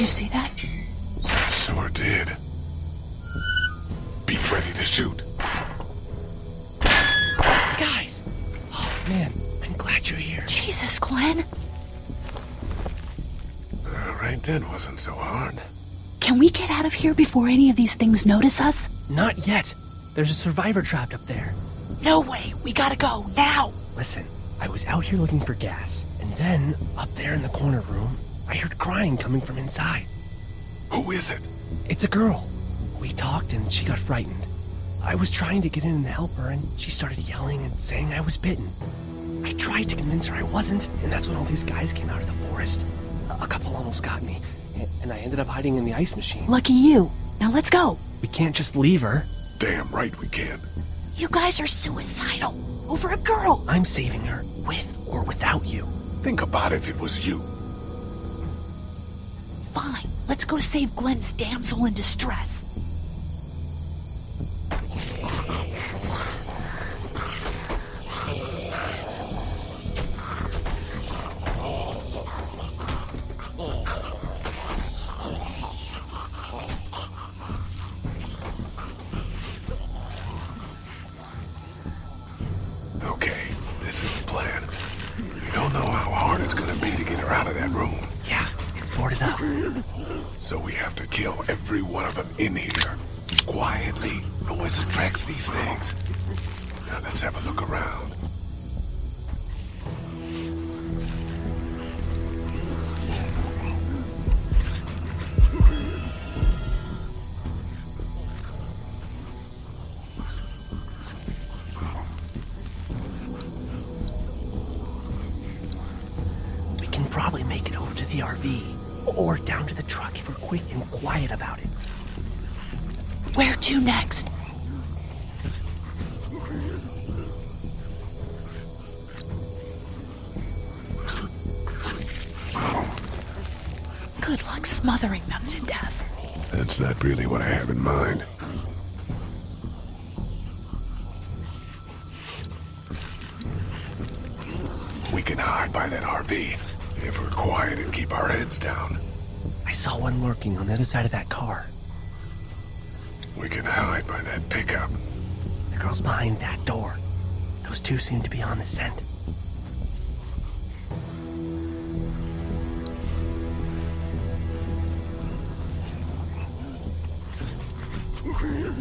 Did you see that? Sure did. Be ready to shoot. Guys! Oh, man. I'm glad you're here. Jesus, Glenn. Right then wasn't so hard. Can we get out of here before any of these things notice us? Not yet. There's a survivor trapped up there. No way. We gotta go. Now. Listen, I was out here looking for gas. And then, up there in the corner room, I heard crying coming from inside. Who is it? It's a girl. We talked and she got frightened. I was trying to get in and help her and she started yelling and saying I was bitten. I tried to convince her I wasn't, and that's when all these guys came out of the forest. A couple almost got me, and I ended up hiding in the ice machine. Lucky you. Now let's go. We can't just leave her. Damn right we can. You guys are suicidal. Over a girl. I'm saving her, with or without you. Think about if it was you. Fine. Let's go save Glenn's damsel in distress. This is the plan. We don't know how hard it's gonna be to get her out of that room. Yeah, it's boarded up. So we have to kill every one of them in here. Quietly. Noise attracts these things. Now let's have a look around. Probably make it over to the RV, or down to the truck if we're quick and quiet about it. Where to next? Good luck smothering them to death. That's not really what I have in mind. We can hide by that RV. If we're quiet and keep our heads down. I saw one lurking on the other side of that car. We can hide by that pickup. The girl's behind that door. Those two seem to be on the scent.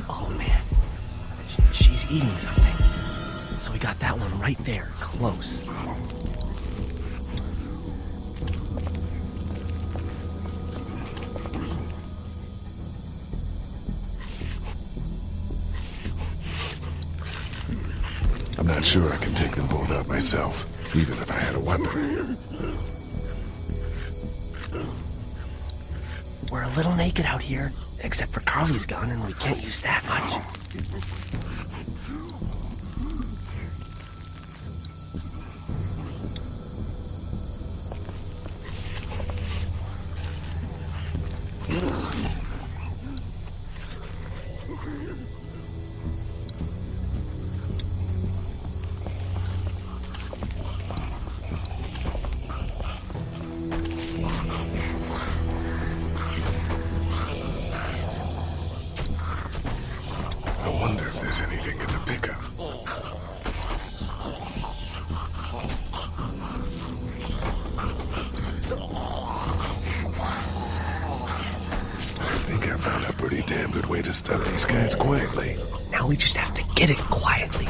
Oh man, she's eating something. So we got that one right there, close. I'm not sure I can take them both out myself, even if I had a weapon. We're a little naked out here, except for Carly's gun, and we can't use that much. Is anything in the pickup? I think I found a pretty damn good way to stun these guys quietly. Now we just have to get it quietly.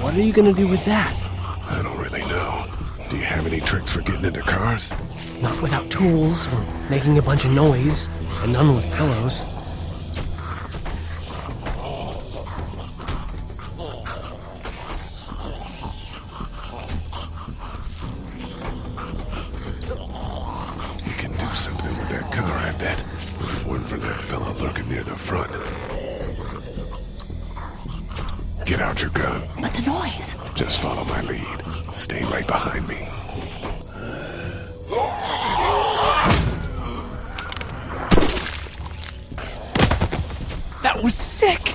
What are you gonna do with that? I don't really know. Do you have any tricks for getting into cars? Not without tools, or making a bunch of noise, and none with pillows. You can do something for that fella lurking near the front. Get out your gun. But the noise. Just follow my lead. Stay right behind me. That was sick.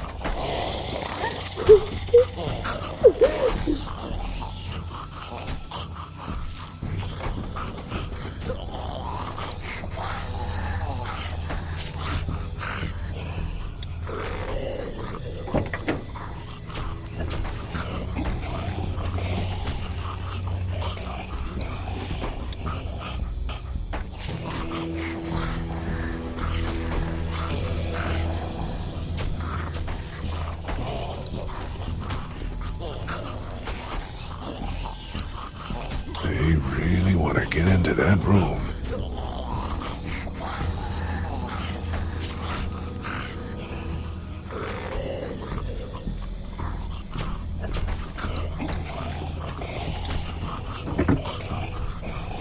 Get into that room.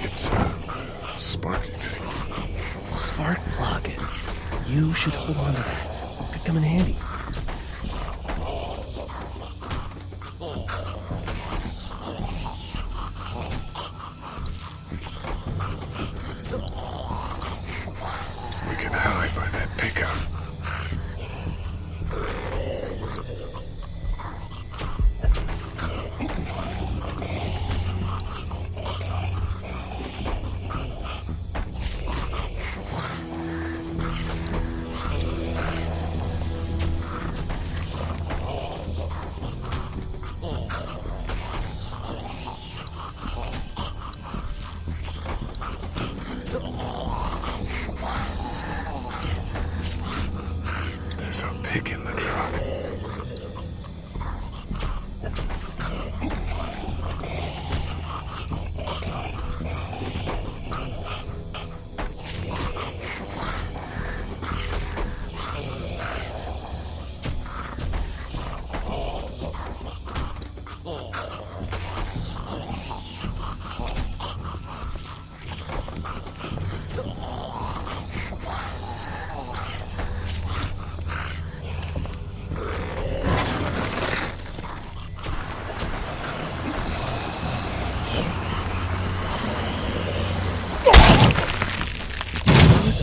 It's a sparky thing. Spark plug. You should hold on to that. Could come in handy.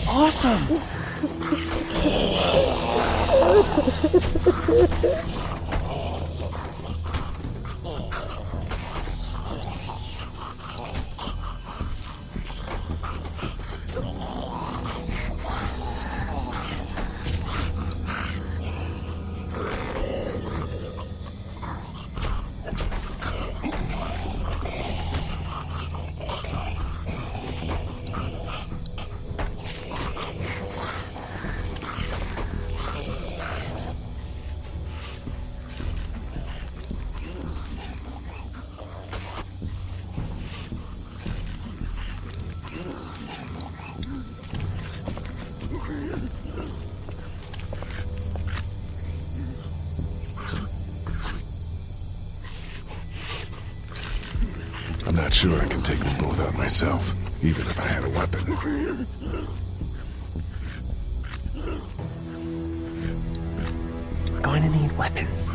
Awesome! I'm not sure I can take them both out myself, even if I had a weapon. We're going to need weapons.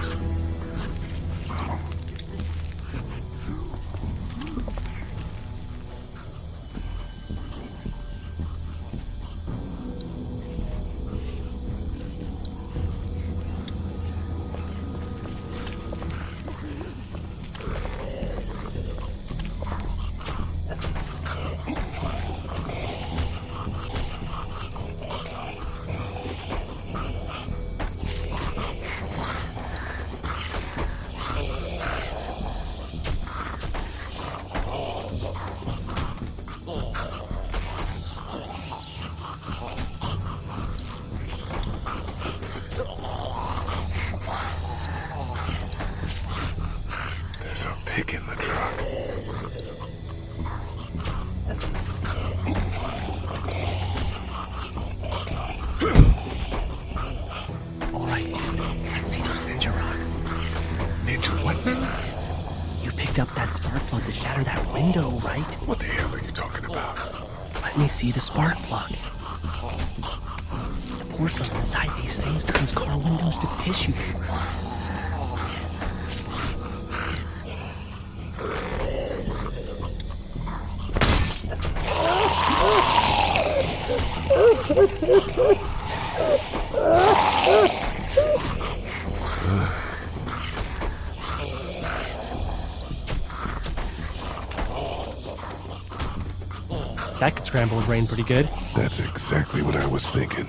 What the hell are you talking about? Let me see the spark plug. porcelain inside these things turns car windows to tissue. That could scramble a brain pretty good. That's exactly what I was thinking.